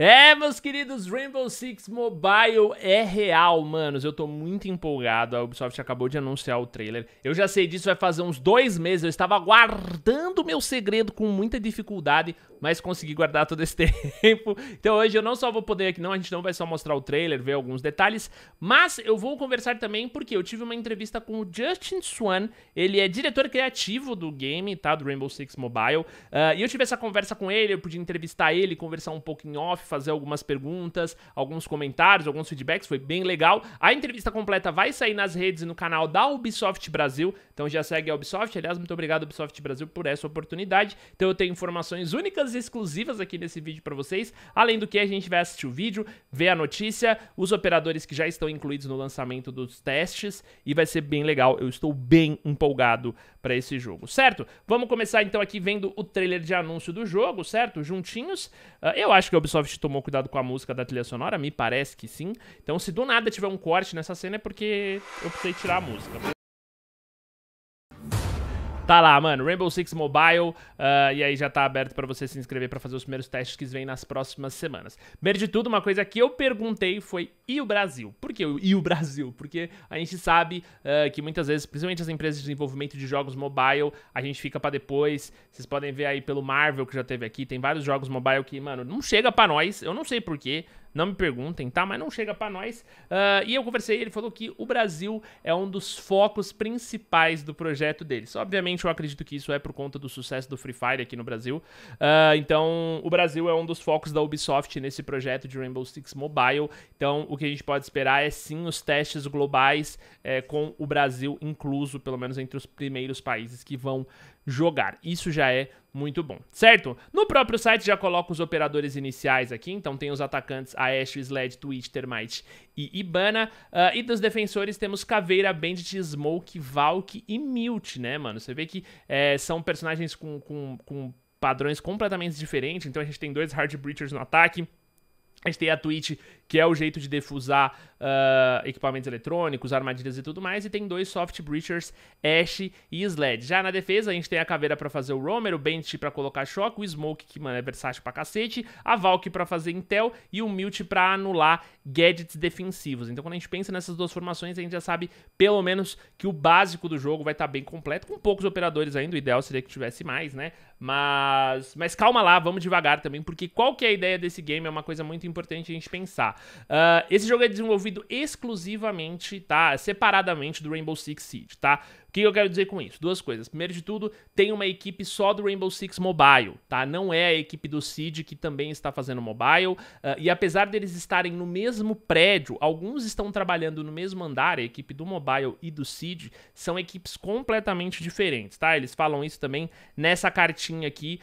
É, meus queridos, Rainbow Six Mobile é real, manos. Eu tô muito empolgado, a Ubisoft acabou de anunciar o trailer. Eu já sei disso, vai fazer uns 2 meses, eu estava guardando meu segredo com muita dificuldade, mas consegui guardar todo esse tempo. Então hoje eu não só vou poder aqui, não, a gente não vai só mostrar o trailer, ver alguns detalhes, mas eu vou conversar também porque eu tive uma entrevista com o Justin Swan, ele é diretor criativo do game, tá, do Rainbow Six Mobile, e eu tive essa conversa com ele, eu pude entrevistar ele, conversar um pouco em off, fazer algumas perguntas, alguns comentários, alguns feedbacks, foi bem legal. A entrevista completa vai sair nas redes e no canal da Ubisoft Brasil, então já segue a Ubisoft. Aliás, muito obrigado, Ubisoft Brasil, por essa oportunidade. Então eu tenho informações únicas e exclusivas aqui nesse vídeo pra vocês, além do que a gente vai assistir o vídeo, ver a notícia, os operadores que já estão incluídos no lançamento dos testes, e vai ser bem legal, eu estou bem empolgado pra esse jogo, certo? Vamos começar então aqui vendo o trailer de anúncio do jogo, certo? Juntinhos, eu acho que a Ubisoft tomou cuidado com a música da trilha sonora, me parece que sim. Então se do nada tiver um corte nessa cena é porque eu precisei tirar a música. Tá lá, mano, Rainbow Six Mobile, e aí já tá aberto pra você se inscrever pra fazer os primeiros testes que vêm nas próximas semanas. Primeiro de tudo, uma coisa que eu perguntei foi, e o Brasil? Por que e o Brasil? Porque a gente sabe que muitas vezes, principalmente as empresas de desenvolvimento de jogos mobile, a gente fica pra depois. Vocês podem ver aí pelo Marvel que já teve aqui, tem vários jogos mobile que, mano, não chega pra nós, eu não sei por quê. Não me perguntem, tá? Mas não chega pra nós. E eu conversei, ele falou que o Brasil é um dos focos principais do projeto deles. Obviamente, eu acredito que isso é por conta do sucesso do Free Fire aqui no Brasil. Então, o Brasil é um dos focos da Ubisoft nesse projeto de Rainbow Six Mobile. Então, o que a gente pode esperar é, sim, os testes globais com o Brasil incluso, pelo menos entre os primeiros países que vão jogar. Isso já é muito bom, certo? No próprio site já coloco os operadores iniciais aqui, então tem os atacantes Ash, Sled, Twitch, Termite e Ibana, e dos defensores temos Caveira, Bandit, Smoke, Valk e Mute, né, mano? Você vê que são personagens com padrões completamente diferentes, então a gente tem 2 Hard Breachers no ataque, a gente tem a Twitch, que é o jeito de defusar equipamentos eletrônicos, armadilhas e tudo mais, e tem 2 Soft Breachers, Ashe e Sled. Já na defesa, a gente tem a Caveira pra fazer o Roamer, o Bandit pra colocar choque, o Smoke, que, mano, é versátil pra cacete, a Valk pra fazer Intel e o Mute pra anular gadgets defensivos. Então, quando a gente pensa nessas 2 formações, a gente já sabe, pelo menos, que o básico do jogo vai estar bem completo, com poucos operadores ainda, o ideal seria que tivesse mais, né? Mas calma lá, vamos devagar também, porque qual que é a ideia desse game é uma coisa muito importante a gente pensar. Esse jogo é desenvolvido exclusivamente, tá? Separadamente do Rainbow Six Siege, tá? O que eu quero dizer com isso? 2 coisas. Primeiro de tudo, tem uma equipe só do Rainbow Six Mobile, tá? Não é a equipe do Siege que também está fazendo mobile, e apesar deles estarem no mesmo prédio, alguns estão trabalhando no mesmo andar, a equipe do Mobile e do Siege, são equipes completamente diferentes, tá? Eles falam isso também nessa cartinha aqui,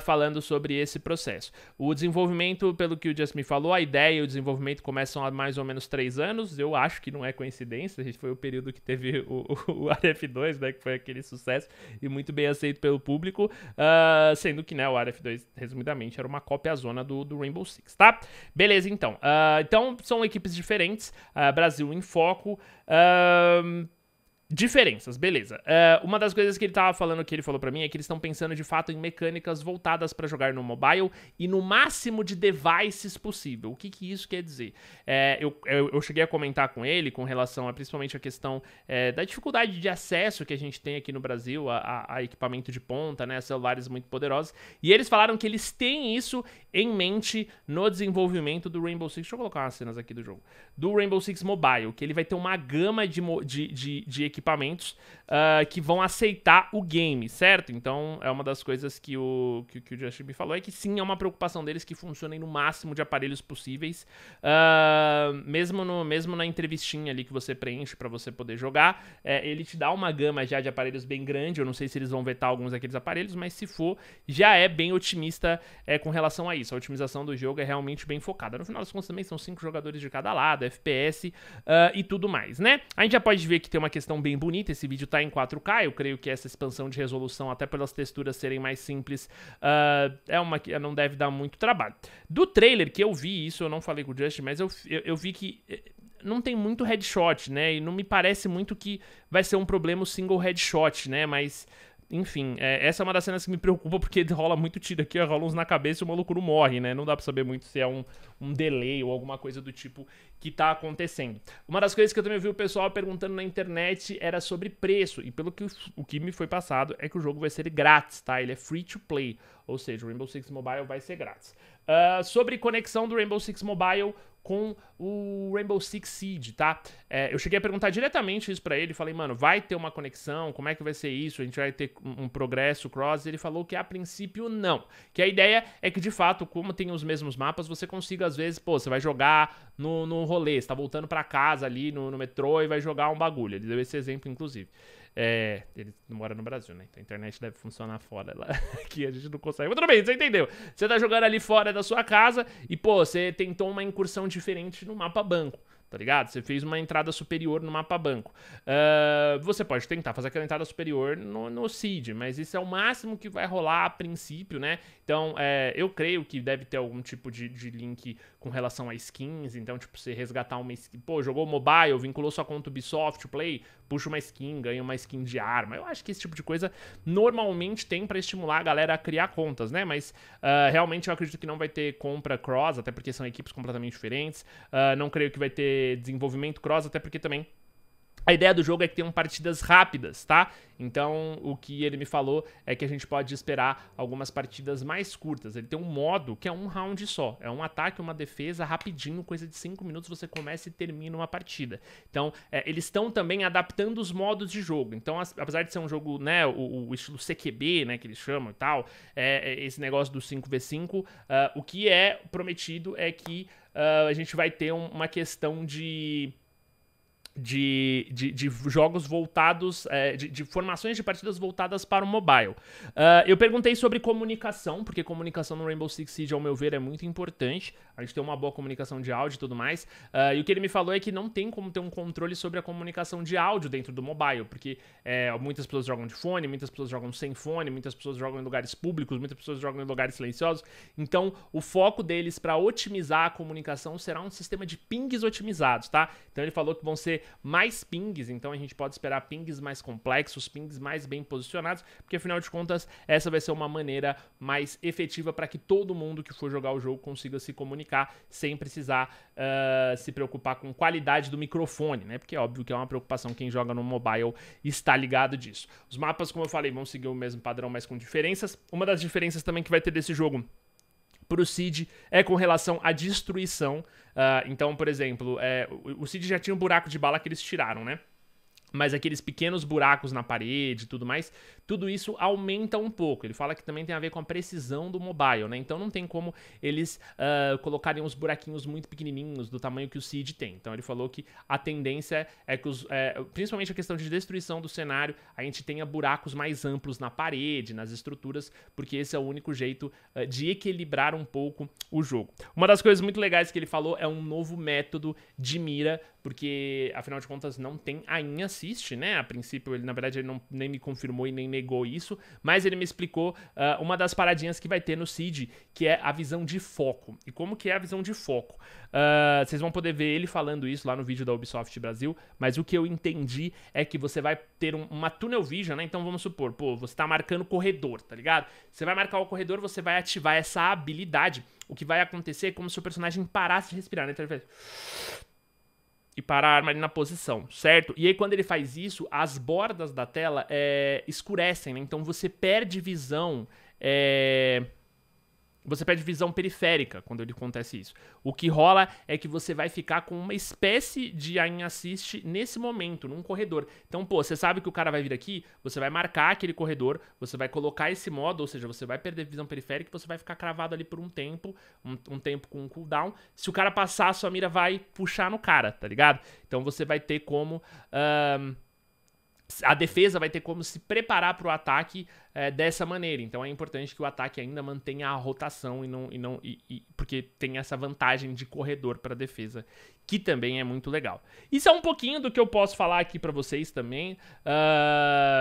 falando sobre esse processo. O desenvolvimento, pelo que o Justin me falou, a ideia e o desenvolvimento começam há mais ou menos 3 anos, eu acho que não é coincidência, foi o período que teve o F2, né, que foi aquele sucesso e muito bem aceito pelo público, sendo que, né, o F2, resumidamente, era uma cópia zona do Rainbow Six, tá? Beleza, então. Então, são equipes diferentes, Brasil em foco, diferenças, beleza. Uma das coisas que ele tava falando, que ele falou pra mim, é que eles estão pensando de fato em mecânicas voltadas pra jogar no mobile e no máximo de devices possível. O que que isso quer dizer? Eu cheguei a comentar com ele com relação a principalmente a questão da dificuldade de acesso que a gente tem aqui no Brasil a equipamento de ponta, né, celulares muito poderosos, e eles falaram que eles têm isso em mente no desenvolvimento do Rainbow Six. Deixa eu colocar umas cenas aqui do jogo. Do Rainbow Six Mobile, que ele vai ter uma gama de equipamentos que vão aceitar o game, certo? Então é uma das coisas que o Justin me falou, é que sim, é uma preocupação deles que funcionem no máximo de aparelhos possíveis, mesmo na entrevistinha ali que você preenche pra você poder jogar, ele te dá uma gama já de aparelhos bem grande, eu não sei se eles vão vetar alguns daqueles aparelhos, mas se for, já é bem otimista com relação a isso, a otimização do jogo é realmente bem focada. No final das contas também são 5 jogadores de cada lado, FPS e tudo mais, né? A gente já pode ver que tem uma questão bem bonita, esse vídeo tá em 4K, eu creio que essa expansão de resolução, até pelas texturas serem mais simples, é uma que não deve dar muito trabalho. Do trailer que eu vi, isso eu não falei com o Justin, mas eu vi que não tem muito headshot, né, e não me parece muito que vai ser um problema o single headshot, né, mas Enfim, essa é uma das cenas que me preocupa, porque rola muito tiro aqui, rola uns na cabeça e o maluco não morre, né? Não dá pra saber muito se é um delay ou alguma coisa do tipo que tá acontecendo. Uma das coisas que eu também vi o pessoal perguntando na internet era sobre preço, e pelo que o que me foi passado é que o jogo vai ser grátis, tá? Ele é free to play, ou seja, o Rainbow Six Mobile vai ser grátis. Sobre conexão do Rainbow Six Mobile com o Rainbow Six Siege, tá? Eu cheguei a perguntar diretamente isso pra ele, falei, mano, vai ter uma conexão? Como é que vai ser isso? A gente vai ter um progresso cross? Ele falou que a princípio não, que a ideia é que de fato, como tem os mesmos mapas, você consiga às vezes, pô, você vai jogar no rolê, você tá voltando pra casa ali no metrô e vai jogar um bagulho. Ele deu esse exemplo, inclusive. Ele mora no Brasil, né? Então a internet deve funcionar fora lá. Aqui a gente não consegue. Mas tudo bem, você entendeu. Você tá jogando ali fora da sua casa e, pô, você tentou uma incursão diferente no mapa banco, tá ligado? Você fez uma entrada superior no mapa banco. Você pode tentar fazer aquela entrada superior no CID, mas isso é o máximo que vai rolar a princípio, né? Então, eu creio que deve ter algum tipo de link com relação a skins. Então, tipo, você resgatar uma skin... Pô, jogou mobile, vinculou sua conta Ubisoft Play, puxa uma skin, ganha uma skin de arma. Eu acho que esse tipo de coisa normalmente tem pra estimular a galera a criar contas, né? Mas, realmente, eu acredito que não vai ter compra cross, até porque são equipes completamente diferentes. Não creio que vai ter desenvolvimento cross, até porque também a ideia do jogo é que tenham partidas rápidas, tá? Então, o que ele me falou é que a gente pode esperar algumas partidas mais curtas. Ele tem um modo que é um round só. É um ataque, uma defesa, rapidinho, coisa de 5 minutos, você começa e termina uma partida. Então, eles estão também adaptando os modos de jogo. Então, apesar de ser um jogo, né, o estilo CQB, né, que eles chamam e tal, esse negócio do 5v5, o que é prometido é que a gente vai ter uma questão de jogos voltados, de formações de partidas voltadas para o mobile. Eu perguntei sobre comunicação, porque comunicação no Rainbow Six Siege, ao meu ver, é muito importante. A gente tem uma boa comunicação de áudio e tudo mais. E o que ele me falou é que não tem como ter um controle sobre a comunicação de áudio dentro do mobile, porque muitas pessoas jogam de fone, muitas pessoas jogam sem fone, muitas pessoas jogam em lugares públicos, muitas pessoas jogam em lugares silenciosos. Então, o foco deles para otimizar a comunicação será um sistema de pings otimizados, tá? Então, ele falou que vão ser mais pings, então a gente pode esperar pings mais complexos, pings mais bem posicionados, porque afinal de contas essa vai ser uma maneira mais efetiva para que todo mundo que for jogar o jogo consiga se comunicar sem precisar se preocupar com qualidade do microfone, né? Porque é óbvio que é uma preocupação, quem joga no mobile está ligado disso. Os mapas, como eu falei, vão seguir o mesmo padrão, mas com diferenças. Uma das diferenças também que vai ter desse jogo pro CID é com relação à destruição. Então, por exemplo, o CID já tinha um buraco de bala que eles tiraram, né? Mas aqueles pequenos buracos na parede e tudo mais, tudo isso aumenta um pouco. Ele fala que também tem a ver com a precisão do mobile, né? Então não tem como eles colocarem uns buraquinhos muito pequenininhos do tamanho que o CID tem. Então ele falou que a tendência é que, principalmente a questão de destruição do cenário, a gente tenha buracos mais amplos na parede, nas estruturas, porque esse é o único jeito de equilibrar um pouco o jogo. Uma das coisas muito legais que ele falou é um novo método de mira, porque, afinal de contas, não tem a aim assist, né? A princípio, ele, na verdade, ele nem me confirmou e nem negou isso, mas ele me explicou uma das paradinhas que vai ter no CID, que é a visão de foco. E como que é a visão de foco? Vocês vão poder ver ele falando isso lá no vídeo da Ubisoft Brasil, mas o que eu entendi é que você vai ter uma tunnel vision, né? Então, vamos supor, pô, você tá marcando o corredor, tá ligado? Você vai marcar o corredor, você vai ativar essa habilidade. O que vai acontecer é como se o personagem parasse de respirar, né? Então, ele faz... e parar a arma ali na posição, certo? E aí quando ele faz isso, as bordas da tela escurecem, né? Então você perde visão... Você perde visão periférica quando ele acontece isso. O que rola é que você vai ficar com uma espécie de aim assist nesse momento, num corredor. Então, pô, você sabe que o cara vai vir aqui, você vai marcar aquele corredor, você vai colocar esse modo, ou seja, você vai perder visão periférica e você vai ficar cravado ali por um tempo, um tempo com um cooldown. Se o cara passar, a sua mira vai puxar no cara, tá ligado? Então você vai ter como... A defesa vai ter como se preparar para o ataque dessa maneira. Então é importante que o ataque ainda mantenha a rotação porque tem essa vantagem de corredor para a defesa, que também é muito legal. Isso é um pouquinho do que eu posso falar aqui para vocês também,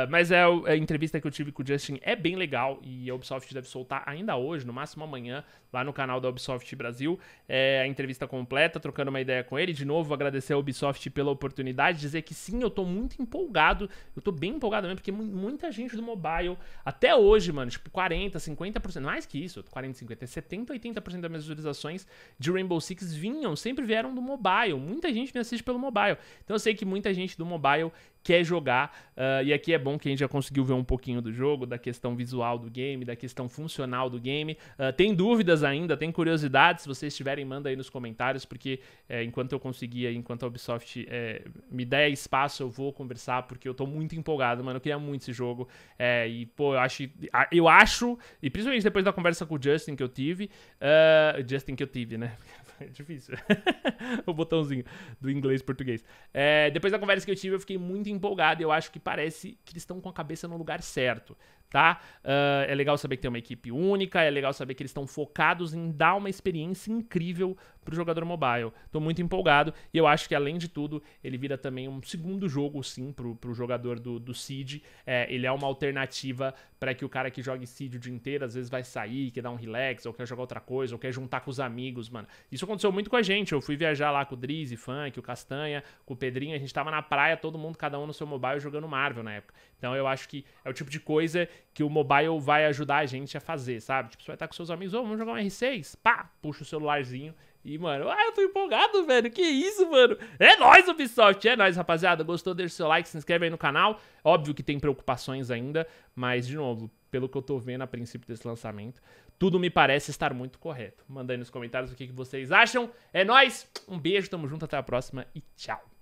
mas a entrevista que eu tive com o Justin é bem legal e a Ubisoft deve soltar ainda hoje, no máximo amanhã, lá no canal da Ubisoft Brasil, a entrevista completa, trocando uma ideia com ele. De novo, agradecer a Ubisoft pela oportunidade, dizer que sim, eu tô muito empolgado, eu tô bem empolgado mesmo, porque muita gente do mobile, até hoje, mano, tipo 40, 50%, mais que isso, 40, 50, 70, 80% das minhas visualizações de Rainbow Six sempre vieram do mobile. Muita gente me assiste pelo mobile, então eu sei que muita gente do mobile quer jogar, e aqui é bom que a gente já conseguiu ver um pouquinho do jogo, da questão visual do game, da questão funcional do game. Tem dúvidas ainda, tem curiosidades, se vocês tiverem, manda aí nos comentários, porque enquanto eu conseguir, enquanto a Ubisoft me der espaço, eu vou conversar, porque eu tô muito empolgado, mano, eu queria muito esse jogo, e pô, eu acho, e principalmente depois da conversa com o Justin que eu tive, né? É difícil, o botãozinho do inglês e português. Depois da conversa que eu tive, eu fiquei muito empolgado e eu acho que parece que eles estão com a cabeça no lugar certo, tá? É legal saber que tem uma equipe única, é legal saber que eles estão focados em dar uma experiência incrível pro jogador mobile. Tô muito empolgado e eu acho que, além de tudo, ele vira também um segundo jogo, sim, pro jogador do CID. Ele é uma alternativa para que o cara que joga CID o dia inteiro, às vezes vai sair, quer dar um relax, ou quer jogar outra coisa, ou quer juntar com os amigos, mano. Isso aconteceu muito com a gente. Eu fui viajar lá com o Drizzy, Funk, o Castanha, com o Pedrinho. A gente tava na praia, todo mundo, cada um no seu mobile, jogando Marvel na época. Então eu acho que é o tipo de coisa que o mobile vai ajudar a gente a fazer, sabe? Tipo, você vai estar com seus amigos, ô, vamos jogar um R6? Pá! Puxa o celularzinho. E, mano, eu tô empolgado, velho, que isso, mano. É nóis, Ubisoft, é nóis, rapaziada. Gostou? Deixa o seu like, se inscreve aí no canal. Óbvio que tem preocupações ainda, mas, de novo, pelo que eu tô vendo a princípio desse lançamento, tudo me parece estar muito correto. Manda aí nos comentários o que vocês acham. É nóis, um beijo, tamo junto, até a próxima e tchau.